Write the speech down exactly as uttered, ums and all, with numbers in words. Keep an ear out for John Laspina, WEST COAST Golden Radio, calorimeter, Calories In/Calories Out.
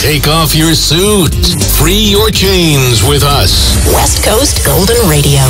Take off your suit. Free your chains with us. West Coast Golden Radio.